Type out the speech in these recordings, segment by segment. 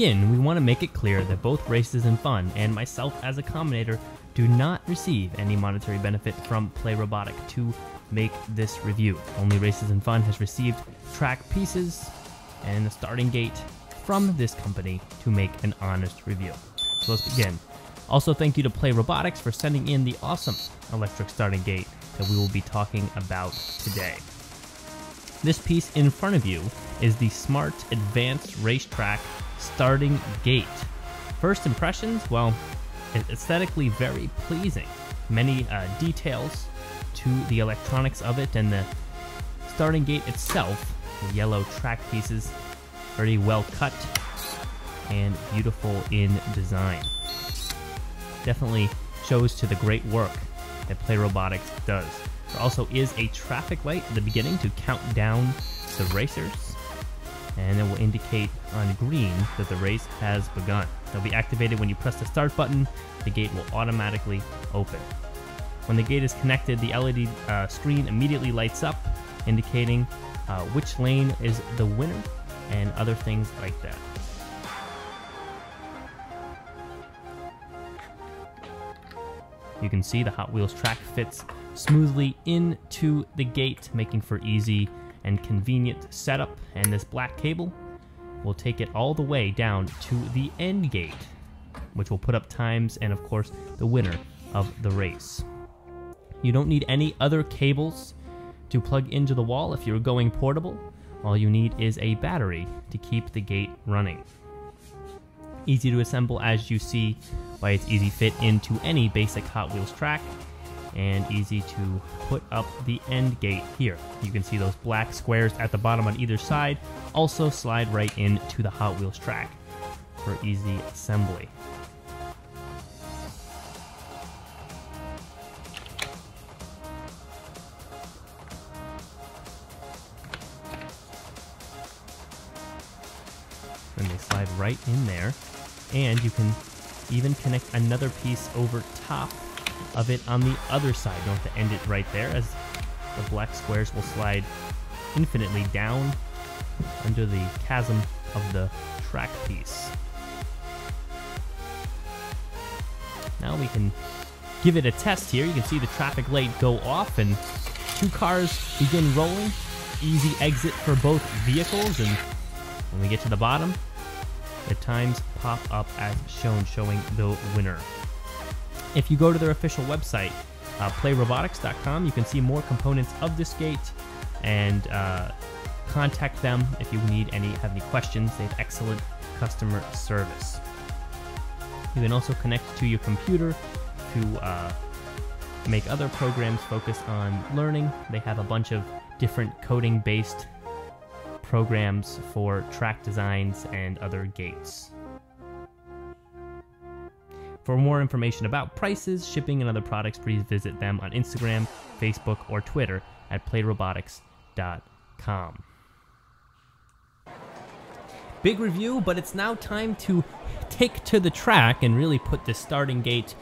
begin, we want to make it clear that both races and fun, and myself as a commentator, do not receive any monetary benefit from Play Robotic to make this review. Only Races and Fun has received track pieces and the starting gate from this company to make an honest review. So let's begin. Also, thank you to Play Robotics for sending in the awesome electric starting gate that we will be talking about today. This piece in front of you is the Smart Advanced racetrack starting gate. First impressions, well, aesthetically very pleasing. Many details to the electronics of it, and the starting gate itself, the yellow track pieces, very well cut and beautiful in design. Definitely shows to the great work that Play Robotics does. There also is a traffic light at the beginning to count down the racers, and it will indicate on green that the race has begun. They'll be activated when you press the start button. The gate will automatically open. When the gate is connected, the LED screen immediately lights up, indicating which lane is the winner and other things like that. You can see the Hot Wheels track fits smoothly into the gate, making for easy and convenient setup, and this black cable will take it all the way down to the end gate, which will put up times and, of course, the winner of the race. You don't need any other cables to plug into the wall if you're going portable. All you need is a battery to keep the gate running. Easy to assemble, as you see by its easy fit into any basic Hot Wheels track, and easy to put up the end gate here. You can see those black squares at the bottom on either side also slide right into the Hot Wheels track for easy assembly. And they slide right in there, and you can even connect another piece over top of it on the other side. You don't have to end it right there, as the black squares will slide infinitely down under the chasm of the track piece. Now we can give it a test here. You can see the traffic light go off and two cars begin rolling. Easy exit for both vehicles, and when we get to the bottom, the times pop up as shown, showing the winner. If you go to their official website, playrobotics.com, you can see more components of this gate, and contact them if you have any questions. They have excellent customer service. You can also connect to your computer to make other programs focused on learning. They have a bunch of different coding-based programs for track designs and other gates. For more information about prices, shipping, and other products, please visit them on Instagram, Facebook, or Twitter at playrobotics.com. Big review, but it's now time to take to the track and really put the starting gate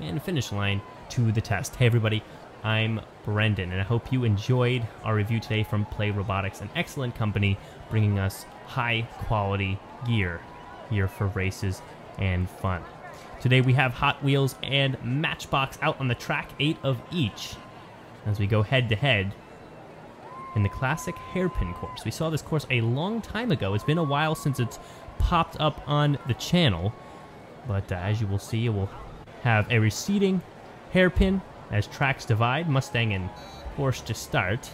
and finish line to the test. Hey everybody, I'm Brendan, and I hope you enjoyed our review today from Play Robotics, an excellent company bringing us high quality gear here for races and fun. Today we have Hot Wheels and Matchbox out on the track, 8 of each, as we go head to head in the classic hairpin course. We saw this course a long time ago. It's been a while since it's popped up on the channel, but as you will see, it will have a receding hairpin as tracks divide, Mustang and Porsche to start.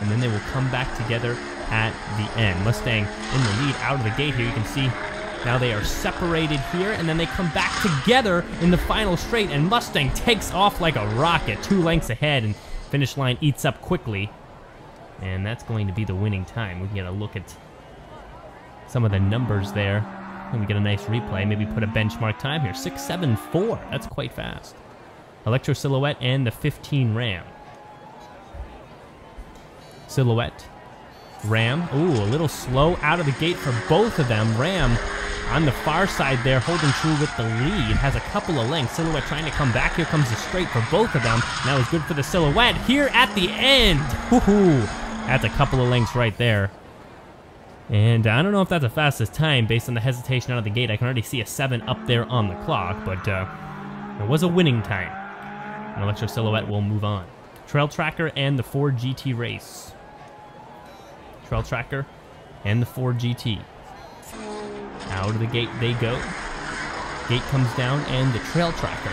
And then they will come back together at the end. Mustang in the lead out of the gate here. You can see now they are separated here, and then they come back together in the final straight, and Mustang takes off like a rocket, 2 lengths ahead, and finish line eats up quickly. And that's going to be the winning time. We can get a look at some of the numbers there. And we get a nice replay, maybe put a benchmark time here. 6.74, that's quite fast. Electro Silhouette and the 15 Ram. Silhouette, Ram, ooh, a little slow out of the gate for both of them. Ram on the far side there, holding true with the lead, has a couple of lengths. Silhouette trying to come back, here comes the straight for both of them. That was good for the Silhouette here at the end. Woohoo, that's a couple of lengths right there. And I don't know if that's the fastest time based on the hesitation out of the gate. I can already see a 7 up there on the clock, but it was a winning time. And Electro Silhouette will move on. Trail Tracker and the Ford GT race. Trail Tracker and the Ford GT. Out of the gate they go. Gate comes down, and the Trail Tracker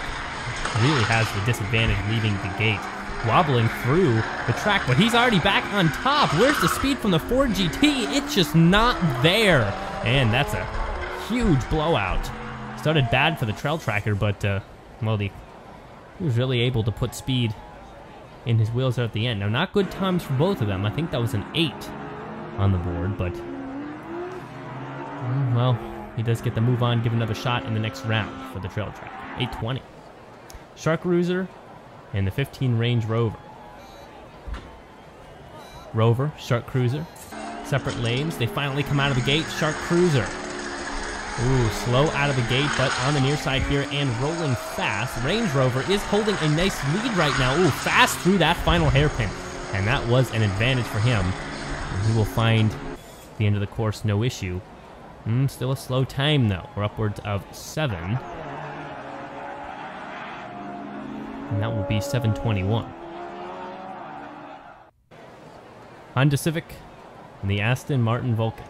really has the disadvantage leaving the gate. Wobbling through the track, but he's already back on top. Where's the speed from the Ford GT? It's just not there. And that's a huge blowout. Started bad for the Trail Tracker, but, well, he was really able to put speed in his wheels there at the end. Now, not good times for both of them. I think that was an 8 on the board, but, well, he does get the move on, give another shot in the next round for the Trail Tracker. 8:20. Shark Cruiser and the 15 Range Rover. Rover, Shark Cruiser, separate lanes. They finally come out of the gate. Shark Cruiser, ooh, slow out of the gate, but on the near side here and rolling fast. Range Rover is holding a nice lead right now. Ooh, fast through that final hairpin, and that was an advantage for him. And he will find the end of the course, no issue. Still a slow time though. We're upwards of 7. And that will be 7:21. Honda Civic and the Aston Martin Vulcan.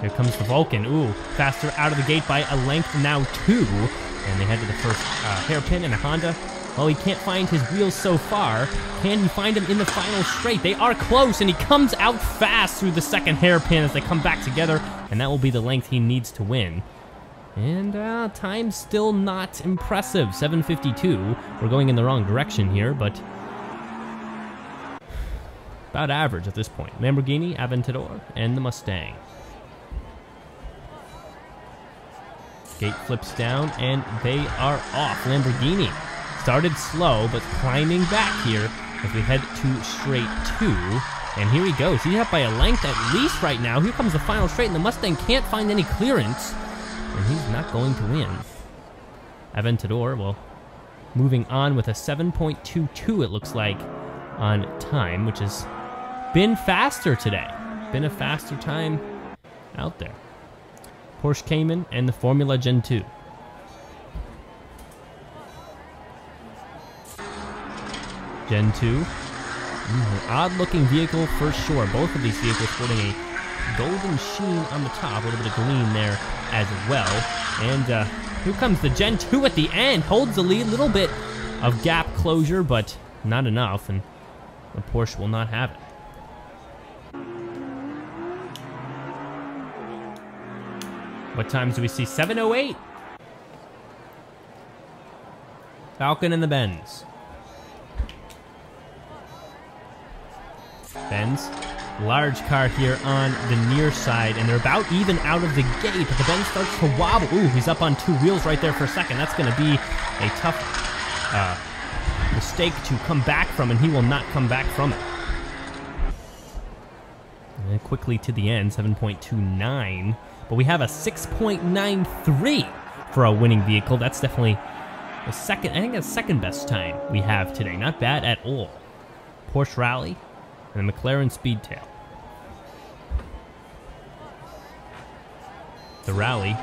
Here comes the Vulcan. Ooh, faster out of the gate by a length now, 2. And they head to the first hairpin, and a Honda, well, he can't find his wheels so far. Can he find him in the final straight? They are close, and he comes out fast through the second hairpin as they come back together, and that will be the length he needs to win. And time's still not impressive. 7:52. We're going in the wrong direction here, but about average at this point. Lamborghini, Aventador, and the Mustang. Gate flips down, and they are off. Lamborghini started slow, but climbing back here as we head to straight 2. And here he goes. He's up by a length at least right now. Here comes the final straight, and the Mustang can't find any clearance. And he's not going to win. Aventador, well, moving on with a 7:22, it looks like, on time, which has been faster today. Been a faster time out there. Porsche Cayman and the Formula Gen 2. Gen 2, an odd-looking vehicle for sure. Both of these vehicles sporting a golden sheen on the top, a little bit of green there as well. And here comes the Gen 2 at the end, holds the lead, a little bit of gap closure, but not enough, and the Porsche will not have it. What times do we see? 7:08. Falcon and the Benz. Benz. Large car here on the near side, and they're about even out of the gate, but the Benz starts to wobble. Ooh, he's up on 2 wheels right there for a second. That's going to be a tough mistake to come back from, and he will not come back from it. And quickly to the end, 7:29. But we have a 6.93 for a winning vehicle. That's definitely the second, I think that's the second best time we have today. Not bad at all. Porsche Rally and the McLaren Speedtail. The Rally,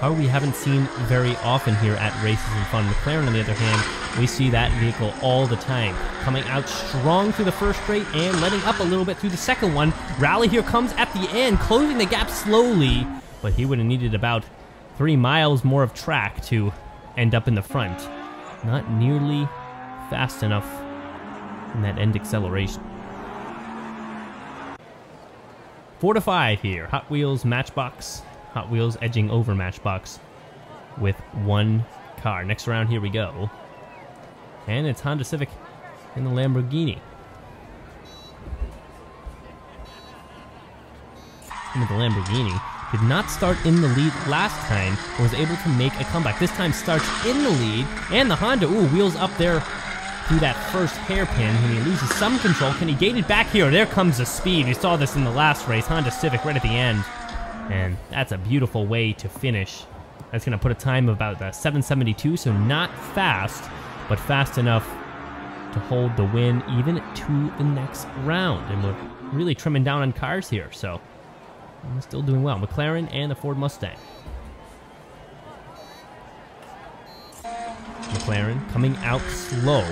car we haven't seen very often here at Races and Fun. McLaren, on the other hand, we see that vehicle all the time. Coming out strong through the first straight and letting up a little bit through the second one. Rally here comes at the end, closing the gap slowly, but he would have needed about 3 miles more of track to end up in the front. Not nearly fast enough in that end acceleration. 4 to 5 here. Hot Wheels, Matchbox. Hot Wheels edging over Matchbox with 1 car. Next round, here we go. And it's Honda Civic and the Lamborghini. And the Lamborghini did not start in the lead last time, but was able to make a comeback. This time starts in the lead, and the Honda, ooh, wheels up there through that first hairpin, and he loses some control. Can he gate it back here? There comes the speed. We saw this in the last race. Honda Civic right at the end. And that's a beautiful way to finish. That's going to put a time of about 7:72, so not fast, but fast enough to hold the win even to the next round. And we're really trimming down on cars here, so we're still doing well. McLaren and the Ford Mustang. McLaren coming out slow,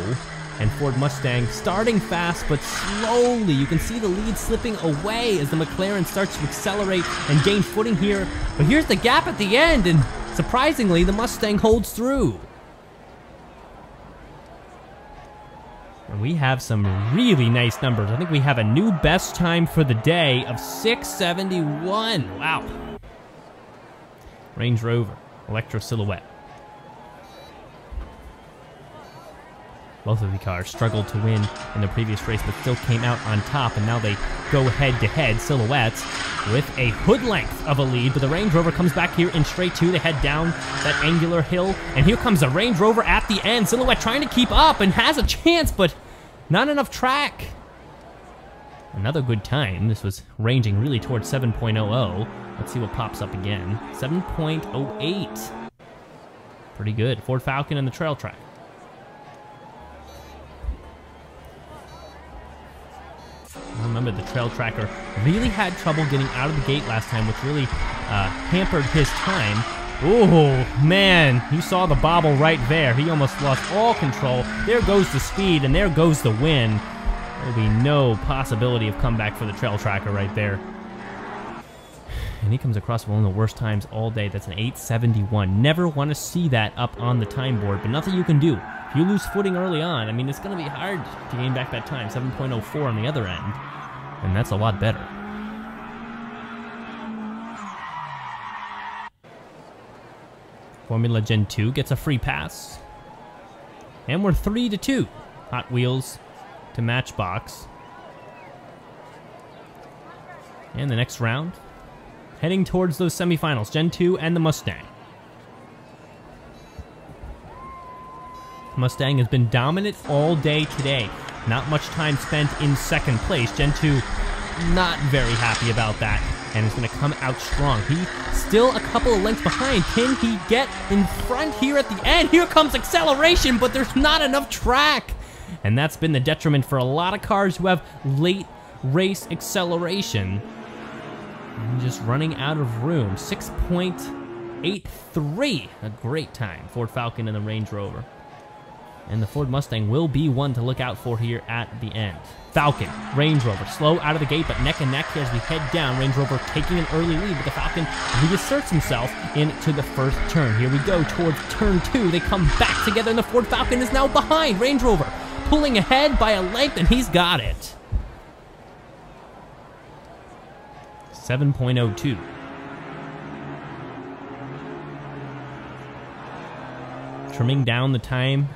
and Ford Mustang starting fast but slowly. You can see the lead slipping away as the McLaren starts to accelerate and gain footing here. But here's the gap at the end, and surprisingly, the Mustang holds through. And we have some really nice numbers. I think we have a new best time for the day of 6:71. Wow. Range Rover, Electro Silhouette. Both of the cars struggled to win in the previous race, but still came out on top, and now they go head-to-head. Silhouettes with a hood length of a lead, but the Range Rover comes back here in straight two to head down that angular hill, and here comes the Range Rover at the end. Silhouette trying to keep up and has a chance, but not enough track. Another good time. This was ranging really towards 7.00. Let's see what pops up again. 7.08. Pretty good. Ford Falcon and the Trail Tracker. Remember, the Trail Tracker really had trouble getting out of the gate last time, which really hampered his time. Oh, man, you saw the bobble right there. He almost lost all control. There goes the speed, and there goes the win. There'll be no possibility of comeback for the Trail Tracker right there. And he comes across one of the worst times all day. That's an 8:71. Never want to see that up on the time board, but nothing you can do. If you lose footing early on, I mean, it's going to be hard to gain back that time. 7.04 on the other end. And that's a lot better. Formula Gen 2 gets a free pass. And we're 3-2. Hot Wheels to Matchbox. And the next round, heading towards those semifinals, Gen 2 and the Mustang. Mustang has been dominant all day today. Not much time spent in second place. Gen 2 not very happy about that, and is going to come out strong. He's still a couple of lengths behind. Can he get in front here at the end? Here comes acceleration, but there's not enough track. And that's been the detriment for a lot of cars who have late race acceleration. And just running out of room. 6.83. A great time. Ford Falcon and the Range Rover. And the Ford Mustang will be one to look out for here at the end. Falcon, Range Rover, slow out of the gate, but neck and neck as we head down. Range Rover taking an early lead, but the Falcon reasserts himself into the first turn. Here we go towards turn two. They come back together, and the Ford Falcon is now behind. Range Rover pulling ahead by a length, and he's got it. 7.02. Trimming down the time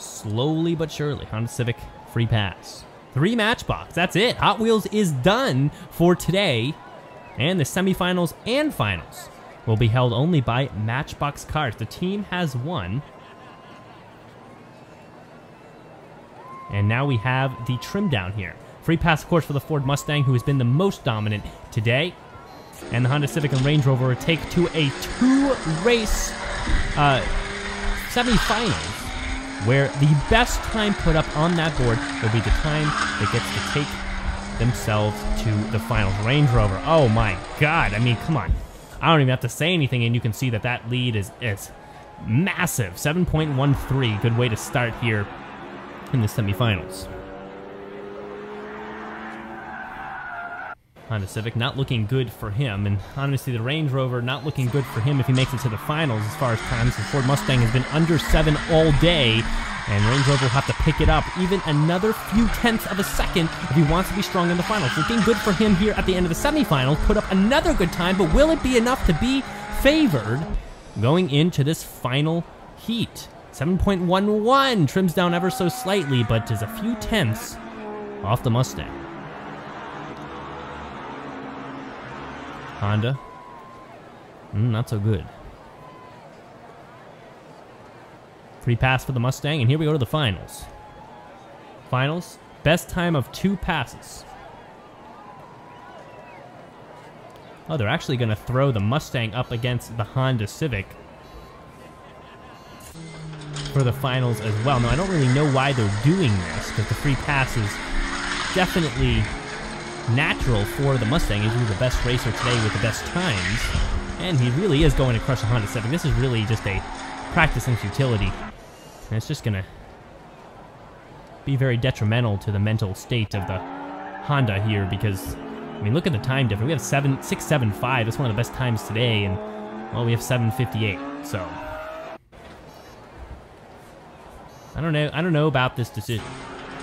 slowly but surely. Honda Civic, free pass. 3 Matchbox, that's it. Hot Wheels is done for today, and the semifinals and finals will be held only by Matchbox cars. The team has won. And now we have the trim down here. Free pass, of course, for the Ford Mustang, who has been the most dominant today. And the Honda Civic and Range Rover take to a 2-race semifinals, where the best time put up on that board will be the time that gets to take themselves to the finals. Range Rover, oh my God, I mean, come on. I don't even have to say anything, and you can see that that lead is massive. 7.13, good way to start here in the semifinals. Honda Civic not looking good for him, and honestly the Range Rover not looking good for him if he makes it to the finals as far as times. The Ford Mustang has been under 7 all day, and Range Rover will have to pick it up even another few tenths of a second if he wants to be strong in the finals. Looking good for him here at the end of the semifinals, put up another good time, but will it be enough to be favored going into this final heat? 7.11 trims down ever so slightly, but is a few tenths off the Mustang. Honda, not so good. Free pass for the Mustang, and here we go to the finals. Finals, best time of 2 passes. Oh, they're actually going to throw the Mustang up against the Honda Civic. for the finals as well. Now, I don't really know why they're doing this, because the free pass is definitely natural for the Mustang. He's really the best racer today with the best times, and he really is going to crush the Honda Civic. This is really just a practice in futility, and it's just going to be very detrimental to the mental state of the Honda here, because, I mean, look at the time difference. We have 6.75. That's one of the best times today, and, well, we have 7.58, so I don't know about this decision.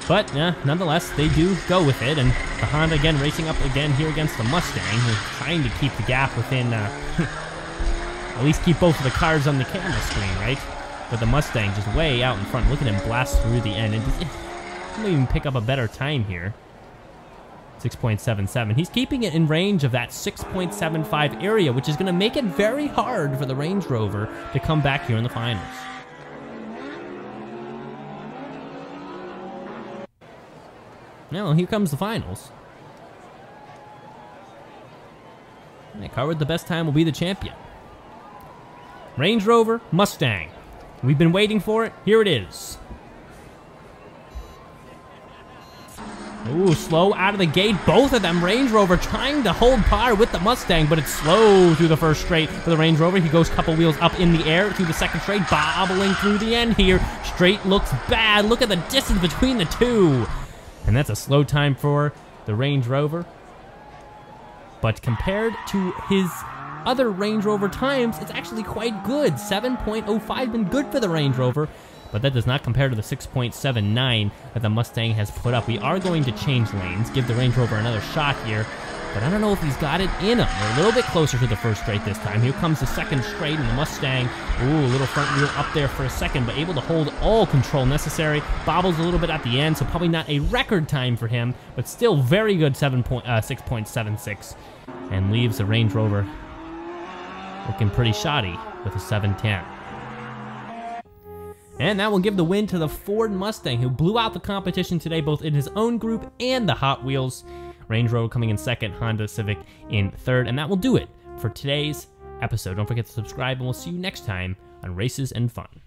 But, nonetheless, they do go with it, and the Honda again racing up again here against the Mustang, who's trying to keep the gap within, at least keep both of the cars on the camera screen, right? But the Mustang just way out in front. Look at him blast through the end, and doesn't even pick up a better time here. 6.77. He's keeping it in range of that 6.75 area, which is going to make it very hard for the Range Rover to come back here in the finals. Now, here comes the finals. The car with the best time will be the champion. Range Rover Mustang. We've been waiting for it. Here it is. Ooh, slow out of the gate. Both of them, Range Rover trying to hold par with the Mustang, but it's slow through the first straight for the Range Rover. He goes couple wheels up in the air through the second straight, bobbling through the end here. Straight looks bad. Look at the distance between the two. And that's a slow time for the Range Rover. But compared to his other Range Rover times, it's actually quite good. 7.05, been good for the Range Rover. But that does not compare to the 6.79 that the Mustang has put up. We are going to change lanes, give the Range Rover another shot here, but I don't know if he's got it in him. We're a little bit closer to the first straight this time. Here comes the second straight, and the Mustang, ooh, a little front wheel up there for a second, but able to hold all control necessary. Bobbles a little bit at the end, so probably not a record time for him, but still very good 6.76, and leaves the Range Rover looking pretty shoddy with a 7.10. And that will give the win to the Ford Mustang, who blew out the competition today, both in his own group and the Hot Wheels. Range Rover coming in second, Honda Civic in third. And that will do it for today's episode. Don't forget to subscribe, and we'll see you next time on Races and Fun.